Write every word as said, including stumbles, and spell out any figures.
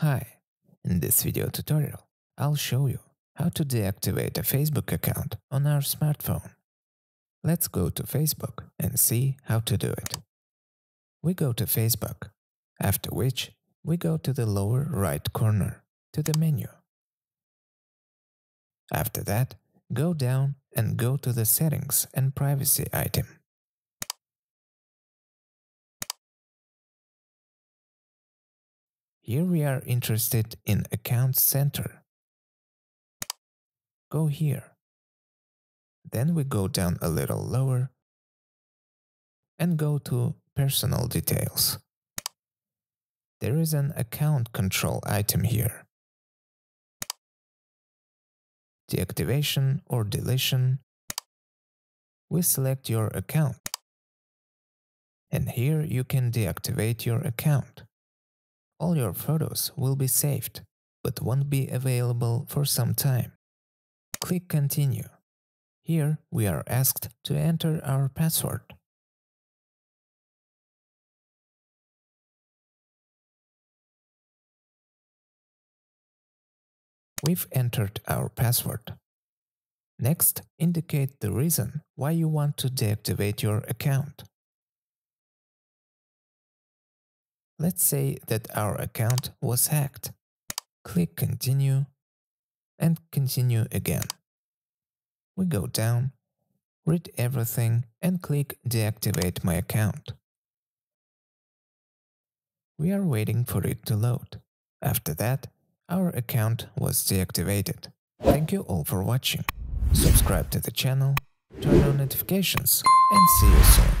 Hi, in this video tutorial, I'll show you how to deactivate a Facebook account on our smartphone. Let's go to Facebook and see how to do it. We go to Facebook, after which we go to the lower right corner, to the menu. After that, go down and go to the Settings and Privacy item. Here we are interested in Account Center. Go here. Then we go down a little lower and go to Personal Details. There is an Account Control item here. Deactivation or deletion. We select your account. And here you can deactivate your account. All your photos will be saved, but won't be available for some time. Click Continue. Here we are asked to enter our password. We've entered our password. Next, indicate the reason why you want to deactivate your account. Let's say that our account was hacked. Click Continue and Continue again. We go down, read everything and click Deactivate my account. We are waiting for it to load. After that, our account was deactivated. Thank you all for watching. Subscribe to the channel, turn on notifications and see you soon.